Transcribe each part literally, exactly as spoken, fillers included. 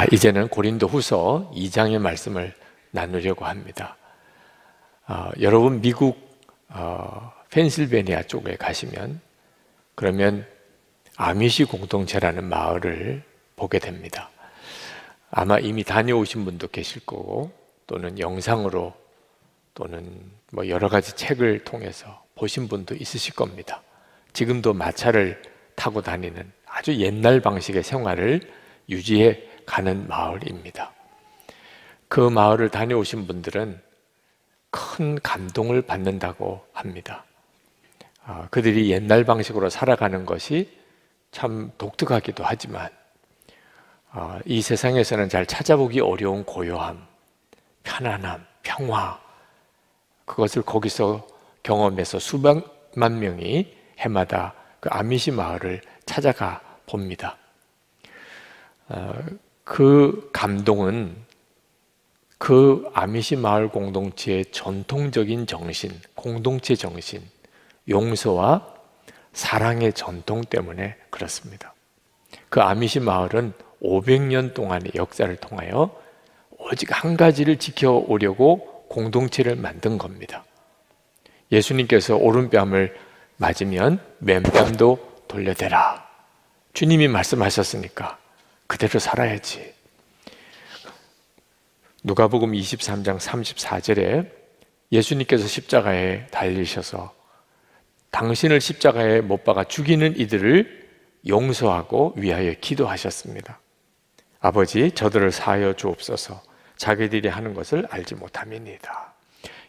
아, 이제는 고린도 후서 이 장의 말씀을 나누려고 합니다. 어, 여러분 미국 어, 펜실베니아 쪽에 가시면 그러면 아미시 공동체라는 마을을 보게 됩니다. 아마 이미 다녀오신 분도 계실 거고 또는 영상으로 또는 뭐 여러 가지 책을 통해서 보신 분도 있으실 겁니다. 지금도 마차를 타고 다니는 아주 옛날 방식의 생활을 유지해 가는 마을입니다. 그 마을을 다녀오신 분들은 큰 감동을 받는다고 합니다. 아, 그들이 옛날 방식으로 살아가는 것이 참 독특하기도 하지만 아, 이 세상에서는 잘 찾아보기 어려운 고요함, 편안함, 평화, 그것을 거기서 경험해서 수백만 명이 해마다 그 아미시 마을을 찾아가 봅니다. 아, 그 감동은 그 아미시 마을 공동체의 전통적인 정신, 공동체 정신, 용서와 사랑의 전통 때문에 그렇습니다. 그 아미시 마을은 오백 년 동안의 역사를 통하여 오직 한 가지를 지켜오려고 공동체를 만든 겁니다. 예수님께서 오른뺨을 맞으면 왼뺨도 돌려대라. 주님이 말씀하셨으니까 그대로 살아야지. 누가복음 이십삼 장 삼십사 절에 예수님께서 십자가에 달리셔서 당신을 십자가에 못 박아 죽이는 이들을 용서하고 위하여 기도하셨습니다. 아버지, 저들을 사하여 주옵소서. 자기들이 하는 것을 알지 못함이니이다.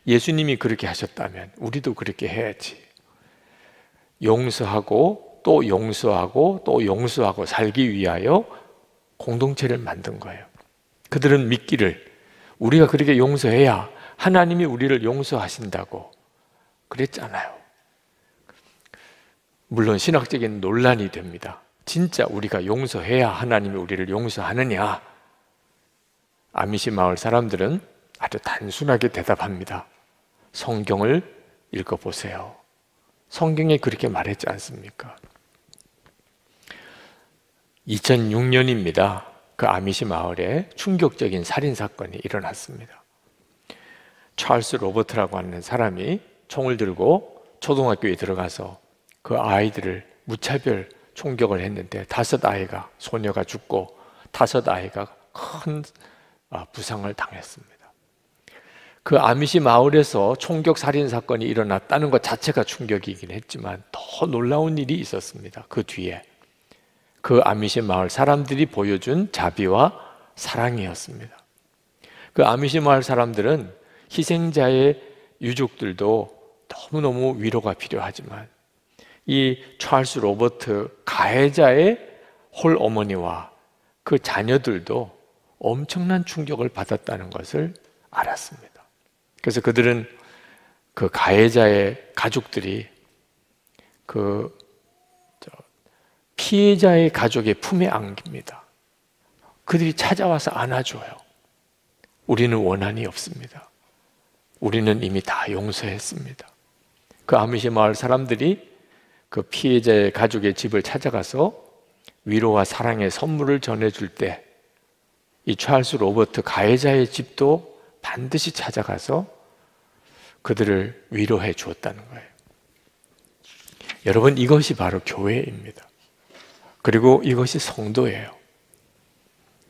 예수님이 그렇게 하셨다면 우리도 그렇게 해야지. 용서하고 또 용서하고 또 용서하고 살기 위하여 공동체를 만든 거예요. 그들은 믿기를 우리가 그렇게 용서해야 하나님이 우리를 용서하신다고 그랬잖아요. 물론 신학적인 논란이 됩니다. 진짜 우리가 용서해야 하나님이 우리를 용서하느냐? 아미시 마을 사람들은 아주 단순하게 대답합니다. 성경을 읽어보세요. 성경에 그렇게 말했지 않습니까? 이천육 년입니다. 그 아미시 마을에 충격적인 살인사건이 일어났습니다. 찰스 로버트라고 하는 사람이 총을 들고 초등학교에 들어가서 그 아이들을 무차별 총격을 했는데 다섯 아이가, 소녀가 죽고 다섯 아이가 큰 부상을 당했습니다. 그 아미시 마을에서 총격 살인 사건이 일어났다는 것 자체가 충격이긴 했지만 더 놀라운 일이 있었습니다. 그 뒤에 그 아미시 마을 사람들이 보여준 자비와 사랑이었습니다. 그 아미시 마을 사람들은 희생자의 유족들도 너무너무 위로가 필요하지만 이 찰스 로버트 가해자의 홀어머니와 그 자녀들도 엄청난 충격을 받았다는 것을 알았습니다. 그래서 그들은 그 가해자의 가족들이 그 피해자의 가족의 품에 안깁니다. 그들이 찾아와서 안아줘요. 우리는 원한이 없습니다. 우리는 이미 다 용서했습니다. 그 아미시 마을 사람들이 그 피해자의 가족의 집을 찾아가서 위로와 사랑의 선물을 전해줄 때 이 찰스 로버트 가해자의 집도 반드시 찾아가서 그들을 위로해 주었다는 거예요. 여러분, 이것이 바로 교회입니다. 그리고 이것이 성도예요.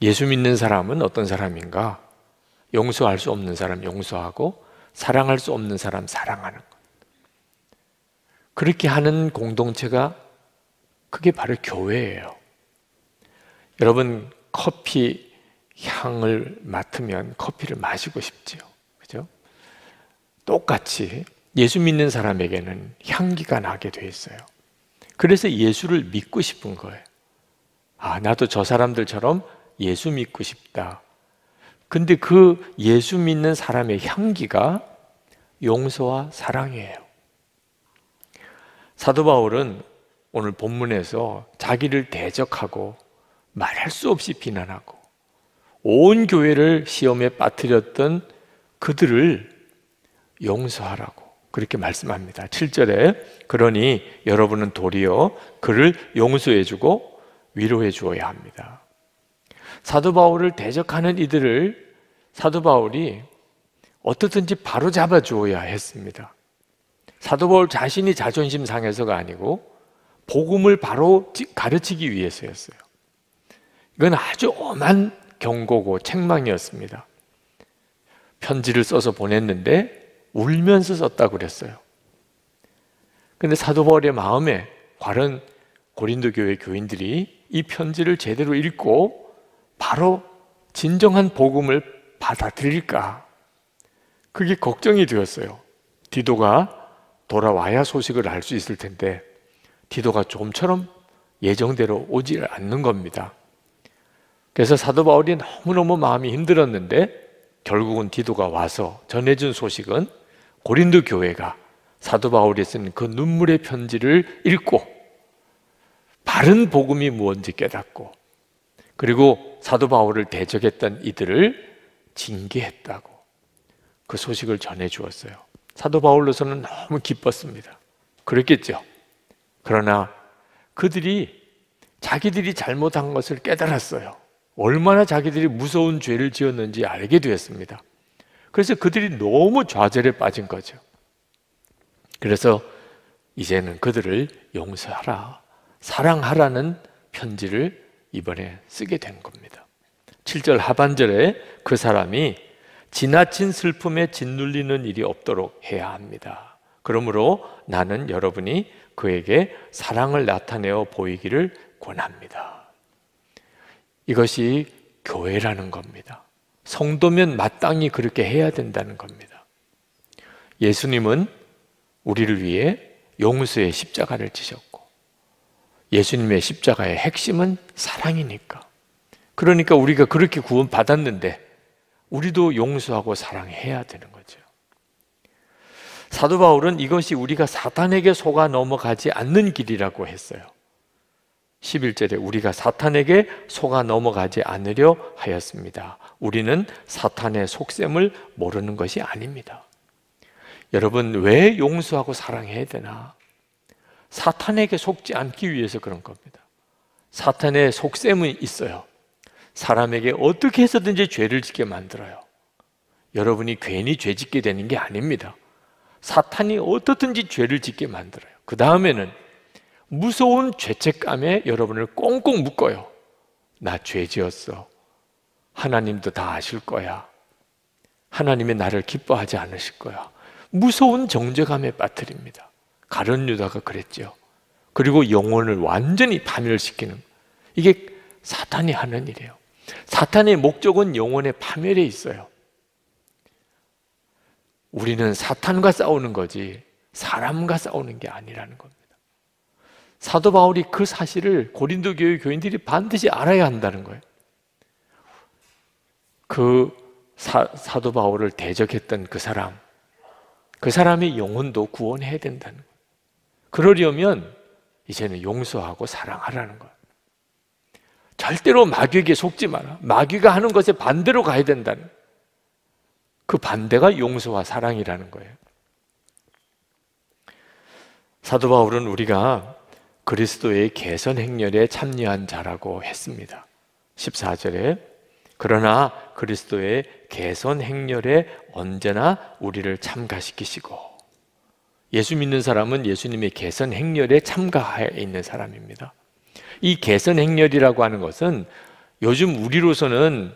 예수 믿는 사람은 어떤 사람인가? 용서할 수 없는 사람 용서하고 사랑할 수 없는 사람 사랑하는 것. 그렇게 하는 공동체가 그게 바로 교회예요. 여러분, 커피 향을 맡으면 커피를 마시고 싶지요. 그죠? 똑같이 예수 믿는 사람에게는 향기가 나게 돼 있어요. 그래서 예수를 믿고 싶은 거예요. 아, 나도 저 사람들처럼 예수 믿고 싶다. 근데 그 예수 믿는 사람의 향기가 용서와 사랑이에요. 사도 바울은 오늘 본문에서 자기를 대적하고 말할 수 없이 비난하고 온 교회를 시험에 빠뜨렸던 그들을 용서하라고 그렇게 말씀합니다. 칠 절에 그러니 여러분은 도리어 그를 용서해주고 위로해 주어야 합니다. 사도 바울을 대적하는 이들을 사도 바울이 어떻든지 바로 잡아주어야 했습니다. 사도 바울 자신이 자존심 상해서가 아니고 복음을 바로 가르치기 위해서였어요. 이건 아주 엄한 경고고 책망이었습니다. 편지를 써서 보냈는데 울면서 썼다고 그랬어요. 그런데 사도 바울의 마음에 과연 고린도 교회 교인들이 이 편지를 제대로 읽고 바로 진정한 복음을 받아들일까? 그게 걱정이 되었어요. 디도가 돌아와야 소식을 알 수 있을 텐데 디도가 좀처럼 예정대로 오지 않는 겁니다. 그래서 사도 바울이 너무너무 마음이 힘들었는데 결국은 디도가 와서 전해준 소식은 고린도 교회가 사도 바울이 쓴 그 눈물의 편지를 읽고 바른 복음이 무엇인지 깨닫고 그리고 사도 바울을 대적했던 이들을 징계했다고 그 소식을 전해주었어요. 사도 바울로서는 너무 기뻤습니다. 그랬겠죠. 그러나 그들이 자기들이 잘못한 것을 깨달았어요. 얼마나 자기들이 무서운 죄를 지었는지 알게 되었습니다. 그래서 그들이 너무 좌절에 빠진 거죠. 그래서 이제는 그들을 용서하라, 사랑하라는 편지를 이번에 쓰게 된 겁니다. 칠 절 하반절에 그 사람이 지나친 슬픔에 짓눌리는 일이 없도록 해야 합니다. 그러므로 나는 여러분이 그에게 사랑을 나타내어 보이기를 권합니다. 이것이 교회라는 겁니다. 성도면 마땅히 그렇게 해야 된다는 겁니다. 예수님은 우리를 위해 용서의 십자가를 지셨고 예수님의 십자가의 핵심은 사랑이니까 그러니까 우리가 그렇게 구원받았는데 우리도 용서하고 사랑해야 되는 거죠. 사도 바울은 이것이 우리가 사탄에게 속아 넘어가지 않는 길이라고 했어요. 십일 절에 우리가 사탄에게 속아 넘어가지 않으려 하였습니다. 우리는 사탄의 속셈을 모르는 것이 아닙니다. 여러분, 왜 용서하고 사랑해야 되나? 사탄에게 속지 않기 위해서 그런 겁니다. 사탄의 속셈이 있어요. 사람에게 어떻게 해서든지 죄를 짓게 만들어요. 여러분이 괜히 죄 짓게 되는 게 아닙니다. 사탄이 어떻든지 죄를 짓게 만들어요. 그 다음에는 무서운 죄책감에 여러분을 꽁꽁 묶어요. 나 죄 지었어. 하나님도 다 아실 거야. 하나님이 나를 기뻐하지 않으실 거야. 무서운 정죄감에 빠뜨립니다. 가룟 유다가 그랬죠. 그리고 영혼을 완전히 파멸시키는 이게 사탄이 하는 일이에요. 사탄의 목적은 영혼의 파멸에 있어요. 우리는 사탄과 싸우는 거지 사람과 싸우는 게 아니라는 겁니다. 사도 바울이 그 사실을 고린도 교회 교인들이 반드시 알아야 한다는 거예요. 그 사, 사도 바울을 대적했던 그 사람, 그 사람의 영혼도 구원해야 된다는 거예요. 그러려면 이제는 용서하고 사랑하라는 거예요. 절대로 마귀에게 속지 마라. 마귀가 하는 것에 반대로 가야 된다는 거예요. 그 반대가 용서와 사랑이라는 거예요. 사도 바울은 우리가 그리스도의 개선 행렬에 참여한 자라고 했습니다. 십사 절에 그러나 그리스도의 개선 행렬에 언제나 우리를 참가시키시고 예수 믿는 사람은 예수님의 개선 행렬에 참가해 있는 사람입니다. 이 개선 행렬이라고 하는 것은 요즘 우리로서는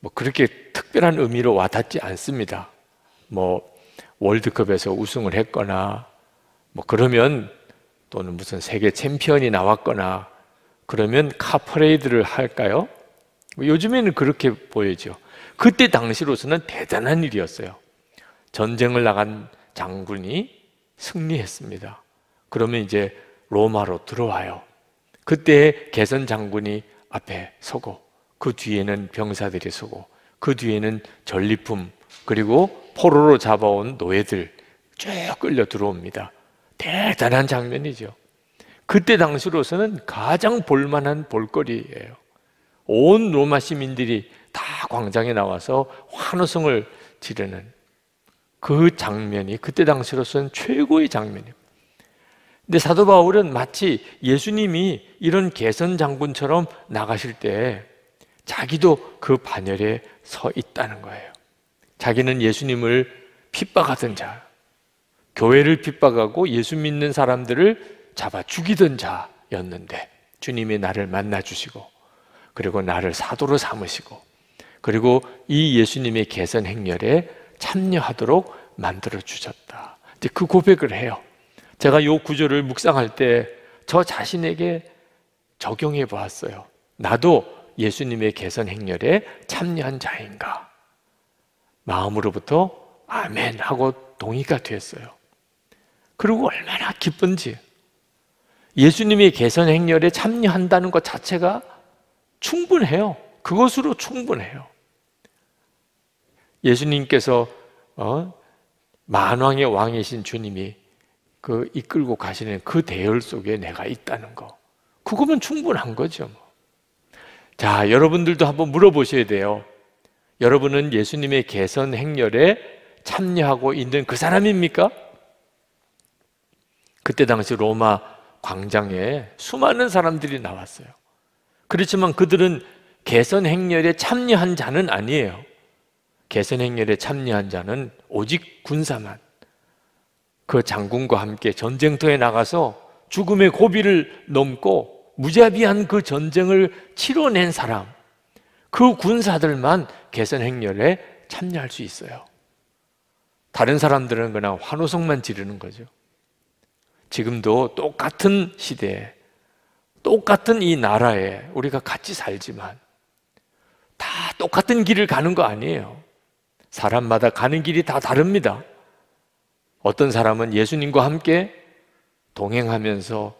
뭐 그렇게 특별한 의미로 와닿지 않습니다. 뭐 월드컵에서 우승을 했거나 뭐 그러면 또는 무슨 세계 챔피언이 나왔거나 그러면 카 퍼레이드를 할까요? 요즘에는 그렇게 보이죠. 그때 당시로서는 대단한 일이었어요. 전쟁을 나간 장군이 승리했습니다. 그러면 이제 로마로 들어와요. 그때 개선 장군이 앞에 서고 그 뒤에는 병사들이 서고 그 뒤에는 전리품 그리고 포로로 잡아온 노예들 쭉 끌려 들어옵니다. 대단한 장면이죠. 그때 당시로서는 가장 볼만한 볼거리예요. 온 로마 시민들이 다 광장에 나와서 환호성을 지르는 그 장면이 그때 당시로서는 최고의 장면입니다. 근데 사도 바울은 마치 예수님이 이런 개선 장군처럼 나가실 때 자기도 그 반열에 서 있다는 거예요. 자기는 예수님을 핍박하던 자, 교회를 핍박하고 예수 믿는 사람들을 잡아 죽이던 자였는데 주님이 나를 만나주시고 그리고 나를 사도로 삼으시고 그리고 이 예수님의 개선 행렬에 참여하도록 만들어주셨다. 이제 그 고백을 해요. 제가 이 구절을 묵상할 때 저 자신에게 적용해 보았어요. 나도 예수님의 개선 행렬에 참여한 자인가? 마음으로부터 아멘 하고 동의가 됐어요. 그리고 얼마나 기쁜지. 예수님의 개선 행렬에 참여한다는 것 자체가 충분해요. 그것으로 충분해요. 예수님께서 어? 만왕의 왕이신 주님이 그 이끌고 가시는 그 대열 속에 내가 있다는 거, 그거면 충분한 거죠. 뭐. 자, 여러분들도 한번 물어보셔야 돼요. 여러분은 예수님의 개선 행렬에 참여하고 있는 그 사람입니까? 그때 당시 로마 광장에 수많은 사람들이 나왔어요. 그렇지만 그들은 개선 행렬에 참여한 자는 아니에요. 개선 행렬에 참여한 자는 오직 군사만, 그 장군과 함께 전쟁터에 나가서 죽음의 고비를 넘고 무자비한 그 전쟁을 치러낸 사람, 그 군사들만 개선 행렬에 참여할 수 있어요. 다른 사람들은 그냥 환호성만 지르는 거죠. 지금도 똑같은 시대에 똑같은 이 나라에 우리가 같이 살지만 다 똑같은 길을 가는 거 아니에요. 사람마다 가는 길이 다 다릅니다. 어떤 사람은 예수님과 함께 동행하면서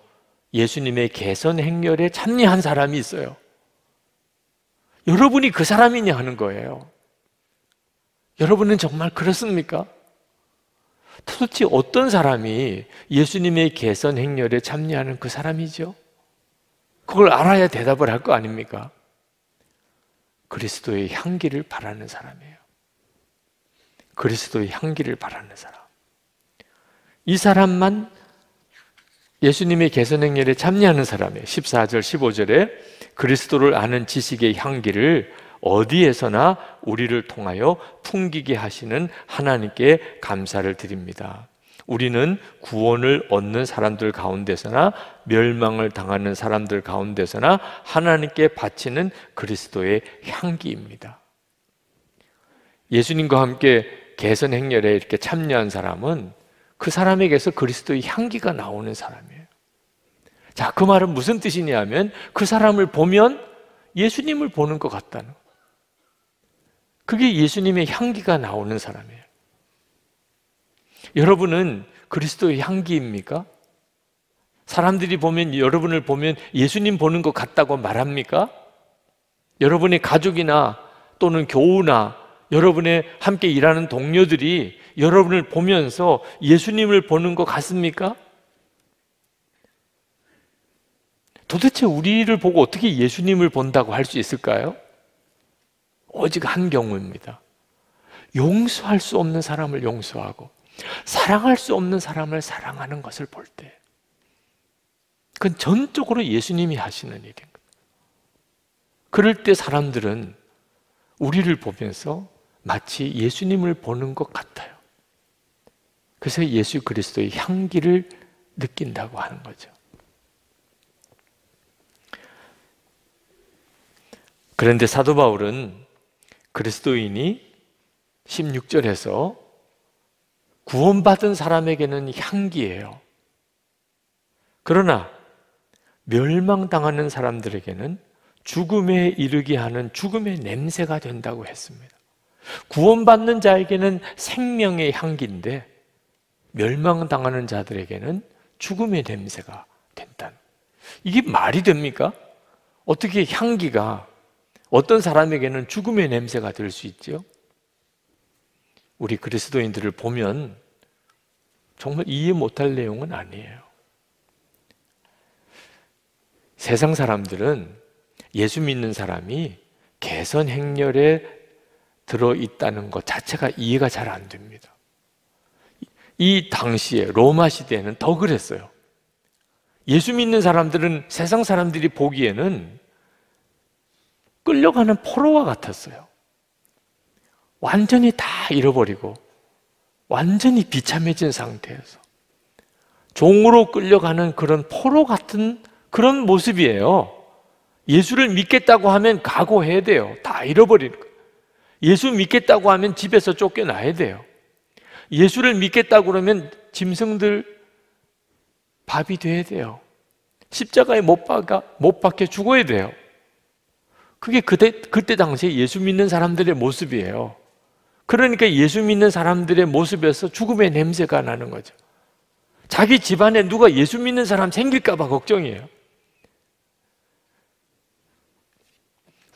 예수님의 개선 행렬에 참여한 사람이 있어요. 여러분이 그 사람이냐 하는 거예요. 여러분은 정말 그렇습니까? 도대체 어떤 사람이 예수님의 개선 행렬에 참여하는 그 사람이죠? 그걸 알아야 대답을 할 거 아닙니까? 그리스도의 향기를 바라는 사람이에요. 그리스도의 향기를 바라는 사람. 이 사람만 예수님의 개선 행렬에 참여하는 사람이에요. 십사 절 십오 절에 그리스도를 아는 지식의 향기를 어디에서나 우리를 통하여 풍기게 하시는 하나님께 감사를 드립니다. 우리는 구원을 얻는 사람들 가운데서나 멸망을 당하는 사람들 가운데서나 하나님께 바치는 그리스도의 향기입니다. 예수님과 함께 개선 행렬에 이렇게 참여한 사람은 그 사람에게서 그리스도의 향기가 나오는 사람이에요. 자, 그 말은 무슨 뜻이냐 하면 그 사람을 보면 예수님을 보는 것 같다는 거예요. 그게 예수님의 향기가 나오는 사람이에요. 여러분은 그리스도의 향기입니까? 사람들이 보면, 여러분을 보면 예수님 보는 것 같다고 말합니까? 여러분의 가족이나 또는 교우나 여러분의 함께 일하는 동료들이 여러분을 보면서 예수님을 보는 것 같습니까? 도대체 우리를 보고 어떻게 예수님을 본다고 할 수 있을까요? 오직 한 경우입니다. 용서할 수 없는 사람을 용서하고 사랑할 수 없는 사람을 사랑하는 것을 볼 때, 그건 전적으로 예수님이 하시는 일인 거예요. 그럴 때 사람들은 우리를 보면서 마치 예수님을 보는 것 같아요. 그래서 예수 그리스도의 향기를 느낀다고 하는 거죠. 그런데 사도 바울은 그리스도인이 십육 절에서 구원받은 사람에게는 향기예요. 그러나 멸망당하는 사람들에게는 죽음에 이르게 하는 죽음의 냄새가 된다고 했습니다. 구원받는 자에게는 생명의 향기인데 멸망당하는 자들에게는 죽음의 냄새가 된다. 이게 말이 됩니까? 어떻게 향기가 어떤 사람에게는 죽음의 냄새가 될 수 있죠? 우리 그리스도인들을 보면 정말 이해 못할 내용은 아니에요. 세상 사람들은 예수 믿는 사람이 개선 행렬에 들어있다는 것 자체가 이해가 잘 안 됩니다. 이 당시에 로마 시대에는 더 그랬어요. 예수 믿는 사람들은 세상 사람들이 보기에는 끌려가는 포로와 같았어요. 완전히 다 잃어버리고 완전히 비참해진 상태에서 종으로 끌려가는 그런 포로 같은 그런 모습이에요. 예수를 믿겠다고 하면 각오해야 돼요. 다 잃어버리는 거예요. 예수 믿겠다고 하면 집에서 쫓겨나야 돼요. 예수를 믿겠다고 그러면 짐승들 밥이 돼야 돼요. 십자가에 못 박아, 못 박혀 죽어야 돼요. 그게 그때, 그때 당시에 예수 믿는 사람들의 모습이에요. 그러니까 예수 믿는 사람들의 모습에서 죽음의 냄새가 나는 거죠. 자기 집안에 누가 예수 믿는 사람 생길까 봐 걱정이에요.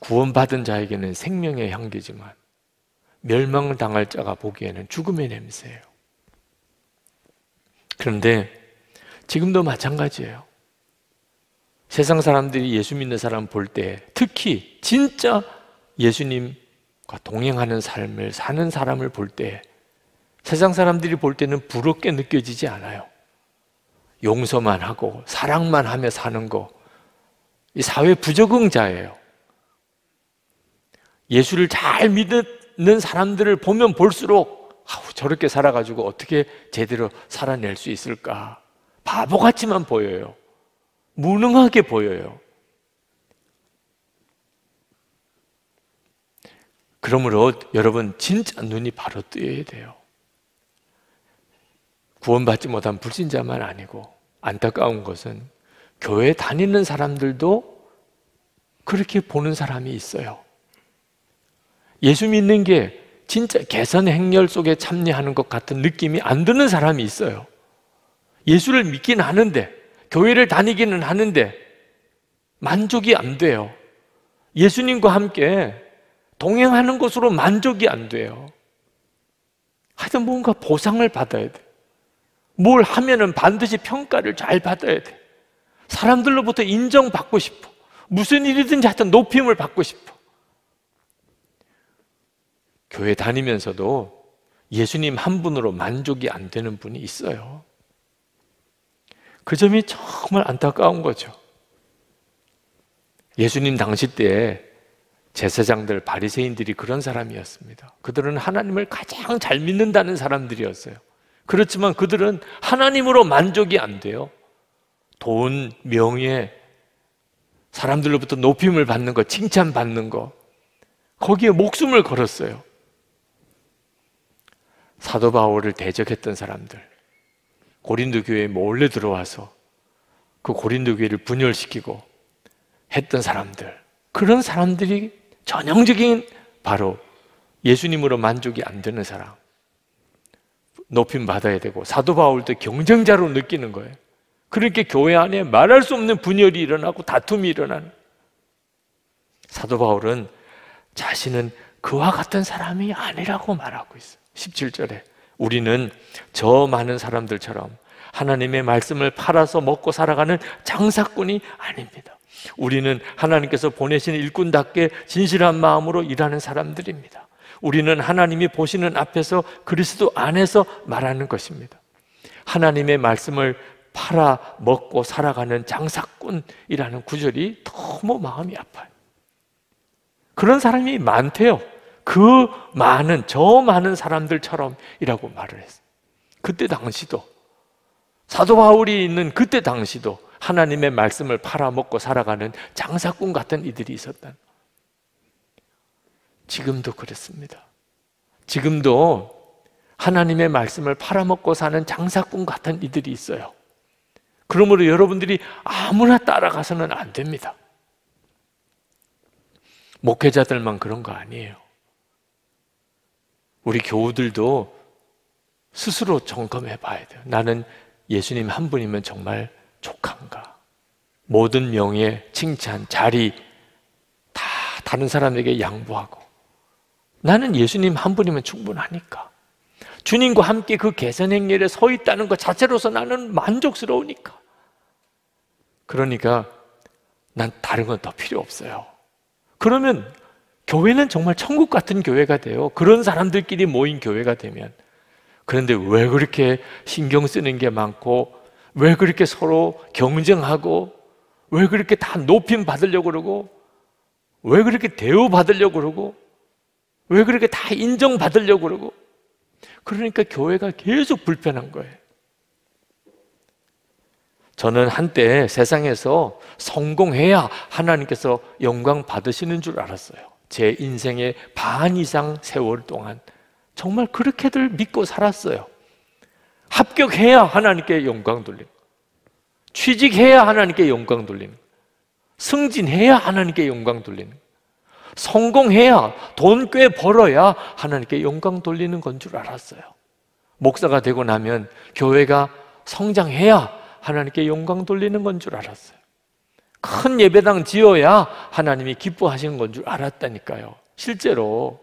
구원받은 자에게는 생명의 향기지만 멸망을 당할 자가 보기에는 죽음의 냄새예요. 그런데 지금도 마찬가지예요. 세상 사람들이 예수 믿는 사람 볼 때 특히 진짜 예수님과 동행하는 삶을 사는 사람을 볼 때 세상 사람들이 볼 때는 부럽게 느껴지지 않아요. 용서만 하고 사랑만 하며 사는 거, 이 사회 부적응자예요. 예수를 잘 믿는 사람들을 보면 볼수록 아우, 저렇게 살아가지고 어떻게 제대로 살아낼 수 있을까? 바보같이만 보여요. 무능하게 보여요. 그러므로 여러분 진짜 눈이 바로 뜨여야 돼요. 구원받지 못한 불신자만 아니고 안타까운 것은 교회 다니는 사람들도 그렇게 보는 사람이 있어요. 예수 믿는 게 진짜 개선의 행렬 속에 참여하는 것 같은 느낌이 안 드는 사람이 있어요. 예수를 믿긴 하는데, 교회를 다니기는 하는데 만족이 안 돼요. 예수님과 함께 동행하는 것으로 만족이 안 돼요. 하여튼 뭔가 보상을 받아야 돼. 뭘 하면은 반드시 평가를 잘 받아야 돼. 사람들로부터 인정받고 싶어. 무슨 일이든지 하여튼 높임을 받고 싶어. 교회 다니면서도 예수님 한 분으로 만족이 안 되는 분이 있어요. 그 점이 정말 안타까운 거죠. 예수님 당시 때에 제사장들, 바리새인들이 그런 사람이었습니다. 그들은 하나님을 가장 잘 믿는다는 사람들이었어요. 그렇지만 그들은 하나님으로 만족이 안 돼요. 돈, 명예, 사람들로부터 높임을 받는 거, 칭찬받는 거, 거기에 목숨을 걸었어요. 사도 바울을 대적했던 사람들, 고린도 교회에 몰래 들어와서 그 고린도 교회를 분열시키고 했던 사람들, 그런 사람들이 전형적인 바로 예수님으로 만족이 안 되는 사람, 높임 받아야 되고 사도 바울도 경쟁자로 느끼는 거예요. 그렇게 교회 안에 말할 수 없는 분열이 일어나고 다툼이 일어나는, 사도 바울은 자신은 그와 같은 사람이 아니라고 말하고 있어요. 십칠 절에 우리는 저 많은 사람들처럼 하나님의 말씀을 팔아서 먹고 살아가는 장사꾼이 아닙니다. 우리는 하나님께서 보내신 일꾼답게 진실한 마음으로 일하는 사람들입니다. 우리는 하나님이 보시는 앞에서 그리스도 안에서 말하는 것입니다. 하나님의 말씀을 팔아 먹고 살아가는 장사꾼이라는 구절이 너무 마음이 아파요. 그런 사람이 많대요. 그 많은, 저 많은 사람들처럼이라고 말을 했어요. 그때 당시도, 사도 바울이 있는 그때 당시도 하나님의 말씀을 팔아먹고 살아가는 장사꾼 같은 이들이 있었다. 지금도 그렇습니다. 지금도 하나님의 말씀을 팔아먹고 사는 장사꾼 같은 이들이 있어요. 그러므로 여러분들이 아무나 따라가서는 안 됩니다. 목회자들만 그런 거 아니에요. 우리 교우들도 스스로 점검해 봐야 돼요. 나는 예수님 한 분이면 정말 족한가? 모든 명예, 칭찬, 자리 다 다른 사람에게 양보하고 나는 예수님 한 분이면 충분하니까, 주님과 함께 그 개선 행렬에 서 있다는 것 자체로서 나는 만족스러우니까, 그러니까 난 다른 건 더 필요 없어요. 그러면 교회는 정말 천국 같은 교회가 돼요. 그런 사람들끼리 모인 교회가 되면. 그런데 왜 그렇게 신경 쓰는 게 많고, 왜 그렇게 서로 경쟁하고, 왜 그렇게 다 높임 받으려고 그러고, 왜 그렇게 대우받으려고 그러고 왜 그렇게 다 인정받으려고 그러고 그러니까 교회가 계속 불편한 거예요. 저는 한때 세상에서 성공해야 하나님께서 영광 받으시는 줄 알았어요. 제 인생의 반 이상 세월 동안 정말 그렇게들 믿고 살았어요. 합격해야 하나님께 영광 돌리는, 취직해야 하나님께 영광 돌리는, 승진해야 하나님께 영광 돌리는, 성공해야, 돈 꽤 벌어야 하나님께 영광 돌리는 건 줄 알았어요. 목사가 되고 나면 교회가 성장해야 하나님께 영광 돌리는 건 줄 알았어요. 큰 예배당 지어야 하나님이 기뻐하시는 건 줄 알았다니까요. 실제로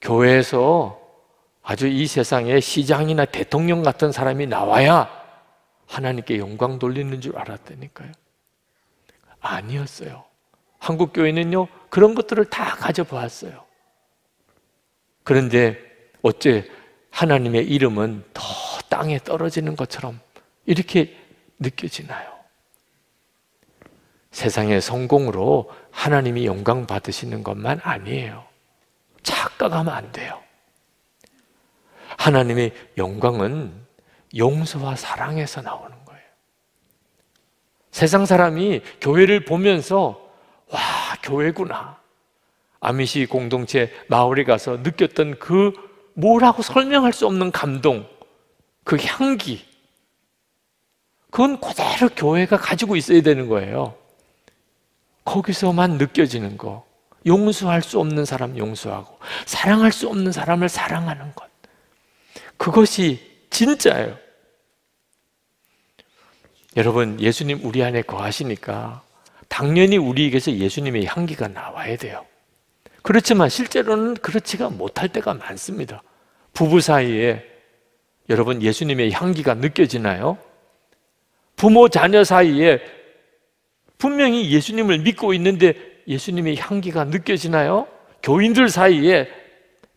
교회에서 아주 이 세상에 시장이나 대통령 같은 사람이 나와야 하나님께 영광 돌리는 줄 알았다니까요. 아니었어요. 한국 교회는요 그런 것들을 다 가져보았어요. 그런데 어째 하나님의 이름은 더 땅에 떨어지는 것처럼 이렇게 느껴지나요? 세상의 성공으로 하나님이 영광 받으시는 것만 아니에요. 착각하면 안 돼요. 하나님의 영광은 용서와 사랑에서 나오는 거예요. 세상 사람이 교회를 보면서 와, 교회구나. 아미시 공동체 마을에 가서 느꼈던 그 뭐라고 설명할 수 없는 감동, 그 향기, 그건 그대로 교회가 가지고 있어야 되는 거예요. 거기서만 느껴지는 거, 용서할 수 없는 사람 용서하고 사랑할 수 없는 사람을 사랑하는 것, 그것이 진짜예요. 여러분, 예수님 우리 안에 거하시니까 당연히 우리에게서 예수님의 향기가 나와야 돼요. 그렇지만 실제로는 그렇지가 못할 때가 많습니다. 부부 사이에 여러분 예수님의 향기가 느껴지나요? 부모 자녀 사이에 분명히 예수님을 믿고 있는데 예수님의 향기가 느껴지나요? 교인들 사이에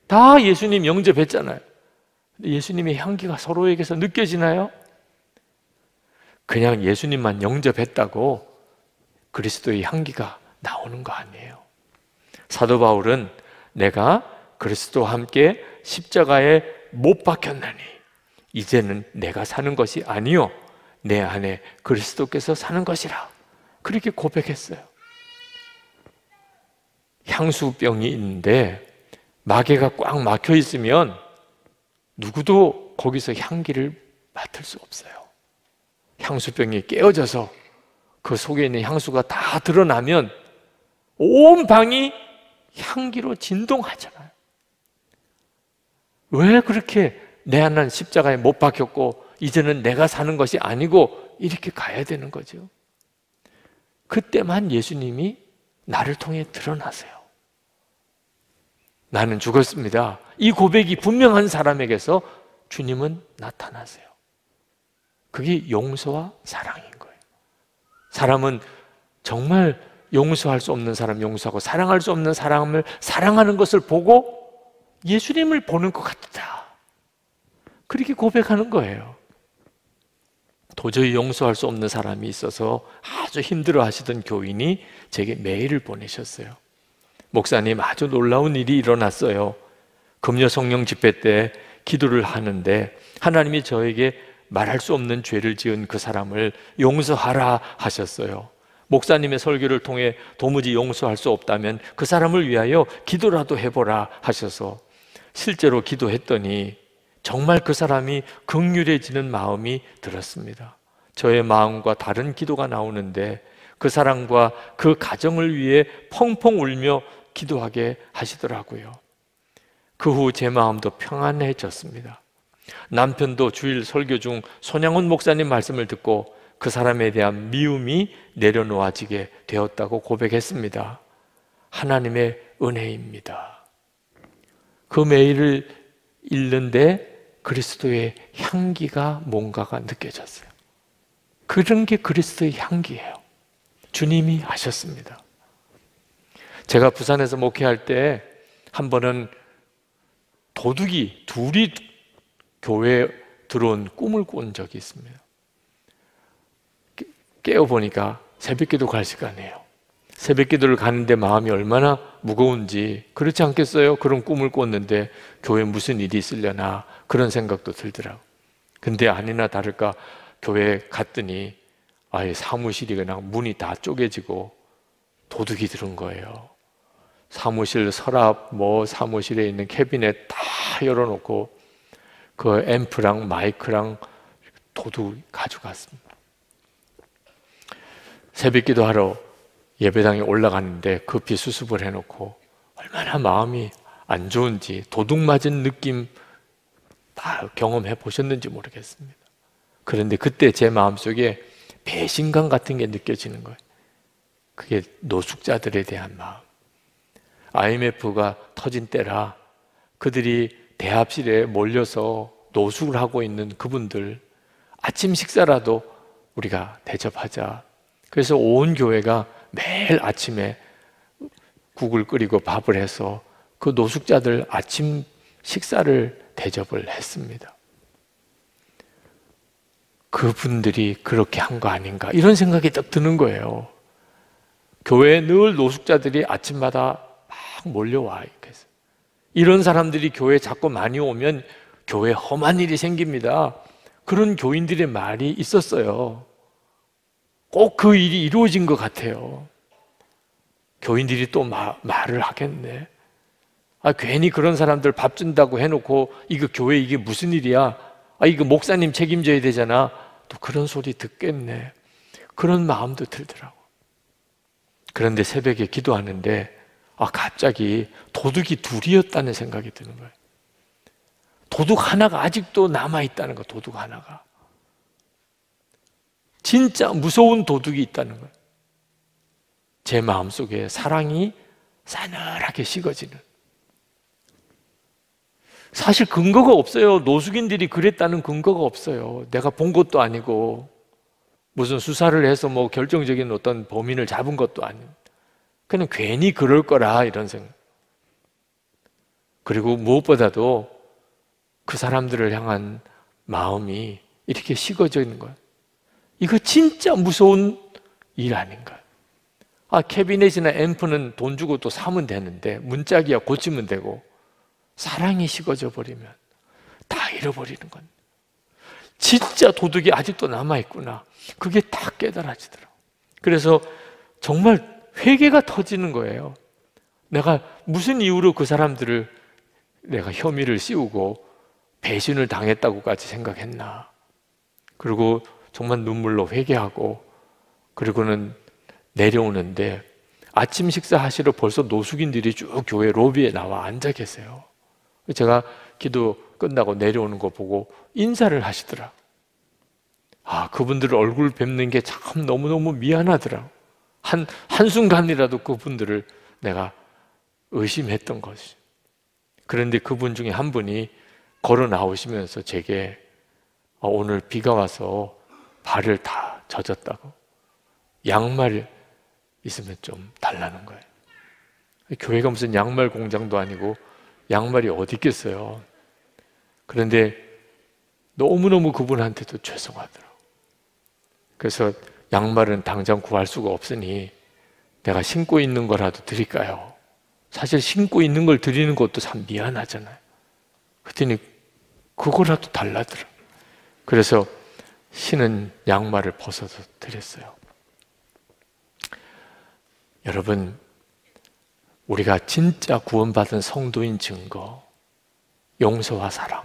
다 예수님 영접했잖아요. 예수님의 향기가 서로에게서 느껴지나요? 그냥 예수님만 영접했다고 그리스도의 향기가 나오는 거 아니에요. 사도 바울은 내가 그리스도와 함께 십자가에 못 박혔나니 이제는 내가 사는 것이 아니요 내 안에 그리스도께서 사는 것이라 그렇게 고백했어요. 향수병이 있는데 마개가 꽉 막혀 있으면 누구도 거기서 향기를 맡을 수 없어요. 향수병이 깨어져서 그 속에 있는 향수가 다 드러나면 온 방이 향기로 진동하잖아요. 왜 그렇게 내 안은 십자가에 못 박혔고 이제는 내가 사는 것이 아니고 이렇게 가야 되는 거죠. 그때만 예수님이 나를 통해 드러나세요. 나는 죽었습니다. 이 고백이 분명한 사람에게서 주님은 나타나세요. 그게 용서와 사랑인 거예요. 사람은 정말 용서할 수 없는 사람 용서하고 사랑할 수 없는 사람을 사랑하는 것을 보고 예수님을 보는 것 같다. 그렇게 고백하는 거예요. 도저히 용서할 수 없는 사람이 있어서 아주 힘들어하시던 교인이 제게 메일을 보내셨어요. 목사님, 아주 놀라운 일이 일어났어요. 금요 성령 집회 때 기도를 하는데 하나님이 저에게 말할 수 없는 죄를 지은 그 사람을 용서하라 하셨어요. 목사님의 설교를 통해 도무지 용서할 수 없다면 그 사람을 위하여 기도라도 해보라 하셔서 실제로 기도했더니 정말 그 사람이 긍휼해지는 마음이 들었습니다. 저의 마음과 다른 기도가 나오는데 그 사람과 그 가정을 위해 펑펑 울며 기도하게 하시더라고요. 그 후 제 마음도 평안해졌습니다. 남편도 주일 설교 중 손양훈 목사님 말씀을 듣고 그 사람에 대한 미움이 내려놓아지게 되었다고 고백했습니다. 하나님의 은혜입니다. 그 메일을 읽는데 그리스도의 향기가 뭔가가 느껴졌어요. 그런 게 그리스도의 향기예요. 주님이 하셨습니다. 제가 부산에서 목회할 때 한 번은 도둑이 둘이 교회에 들어온 꿈을 꾼 적이 있습니다. 깨어보니까 새벽 기도 갈 시간이에요. 새벽기도를 가는데 마음이 얼마나 무거운지. 그렇지 않겠어요? 그런 꿈을 꿨는데 교회 무슨 일이 있으려나 그런 생각도 들더라고. 근데 아니나 다를까 교회에 갔더니 아예 사무실이 그냥 문이 다 쪼개지고 도둑이 들은 거예요. 사무실 서랍, 뭐 사무실에 있는 캐비넷 다 열어놓고 그 앰프랑 마이크랑 도둑이 가져갔습니다. 새벽기도 하러 예배당에 올라갔는데 급히 수습을 해놓고 얼마나 마음이 안 좋은지, 도둑 맞은 느낌 다 경험해 보셨는지 모르겠습니다. 그런데 그때 제 마음속에 배신감 같은 게 느껴지는 거예요. 그게 노숙자들에 대한 마음. 아이엠에프가 터진 때라 그들이 대합실에 몰려서 노숙을 하고 있는 그분들 아침 식사라도 우리가 대접하자. 그래서 온 교회가 매일 아침에 국을 끓이고 밥을 해서 그 노숙자들 아침 식사를 대접을 했습니다. 그분들이 그렇게 한 거 아닌가 이런 생각이 딱 드는 거예요. 교회에 늘 노숙자들이 아침마다 막 몰려와. 이런 사람들이 교회에 자꾸 많이 오면 교회에 험한 일이 생깁니다. 그런 교인들의 말이 있었어요. 꼭 그 일이 이루어진 것 같아요. 교인들이 또 마, 말을 하겠네. 아, 괜히 그런 사람들 밥 준다고 해놓고 이거 교회 이게 무슨 일이야? 아, 이거 목사님 책임져야 되잖아. 또 그런 소리 듣겠네. 그런 마음도 들더라고. 그런데 새벽에 기도하는데 아, 갑자기 도둑이 둘이었다는 생각이 드는 거예요. 도둑 하나가 아직도 남아있다는 거, 도둑 하나가. 진짜 무서운 도둑이 있다는 거예요. 제 마음속에 사랑이 싸늘하게 식어지는. 사실 근거가 없어요. 노숙인들이 그랬다는 근거가 없어요. 내가 본 것도 아니고 무슨 수사를 해서 뭐 결정적인 어떤 범인을 잡은 것도 아니고 그냥 괜히 그럴 거라 이런 생각. 그리고 무엇보다도 그 사람들을 향한 마음이 이렇게 식어져 있는 거예요. 이거 진짜 무서운 일 아닌가? 아, 캐비넷이나 앰프는 돈 주고 또 사면 되는데 문짝이야 고치면 되고 사랑이 식어져 버리면 다 잃어버리는 건 진짜 도둑이 아직도 남아있구나. 그게 다 깨달아지더라고. 그래서 정말 회개가 터지는 거예요. 내가 무슨 이유로 그 사람들을 내가 혐의를 씌우고 배신을 당했다고까지 생각했나. 그리고 정말 눈물로 회개하고 그리고는 내려오는데 아침 식사하시러 벌써 노숙인들이 쭉 교회 로비에 나와 앉아 계세요. 제가 기도 끝나고 내려오는 거 보고 인사를 하시더라. 아, 그분들 얼굴 뵙는 게 참 너무너무 미안하더라. 한, 한순간이라도 그분들을 내가 의심했던 것이. 그런데 그분 중에 한 분이 걸어 나오시면서 제게 아, 오늘 비가 와서 발을 다 젖었다고 양말 있으면 좀 달라는 거예요. 교회가 무슨 양말 공장도 아니고 양말이 어디 있겠어요. 그런데 너무너무 그분한테도 죄송하더라고. 그래서 양말은 당장 구할 수가 없으니 내가 신고 있는 거라도 드릴까요? 사실 신고 있는 걸 드리는 것도 참 미안하잖아요. 그랬더니 그거라도 달라더라. 그래서 신은 양말을 벗어서 드렸어요. 여러분, 우리가 진짜 구원받은 성도인 증거, 용서와 사랑.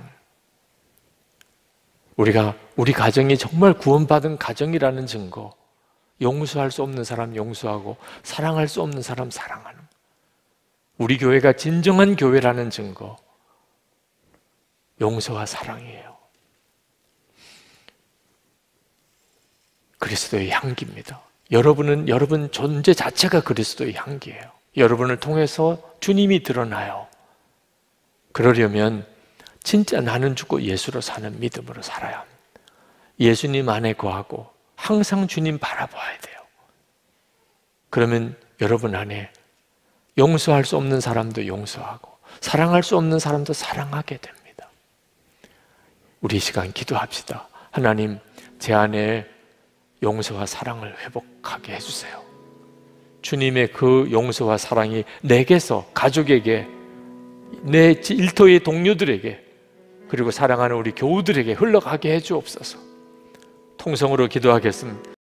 우리가 우리 가정이 정말 구원받은 가정이라는 증거, 용서할 수 없는 사람 용서하고 사랑할 수 없는 사람 사랑하는, 우리 교회가 진정한 교회라는 증거, 용서와 사랑이에요. 그리스도의 향기입니다. 여러분은 여러분 존재 자체가 그리스도의 향기예요. 여러분을 통해서 주님이 드러나요. 그러려면 진짜 나는 죽고 예수로 사는 믿음으로 살아야 합니다. 예수님 안에 거하고 항상 주님 바라봐야 돼요. 그러면 여러분 안에 용서할 수 없는 사람도 용서하고 사랑할 수 없는 사람도 사랑하게 됩니다. 우리 이 시간 기도합시다. 하나님, 제 안에 용서와 사랑을 회복하게 해주세요. 주님의 그 용서와 사랑이 내게서, 가족에게, 내 일터의 동료들에게, 그리고 사랑하는 우리 교우들에게 흘러가게 해주옵소서. 통성으로 기도하겠습니다.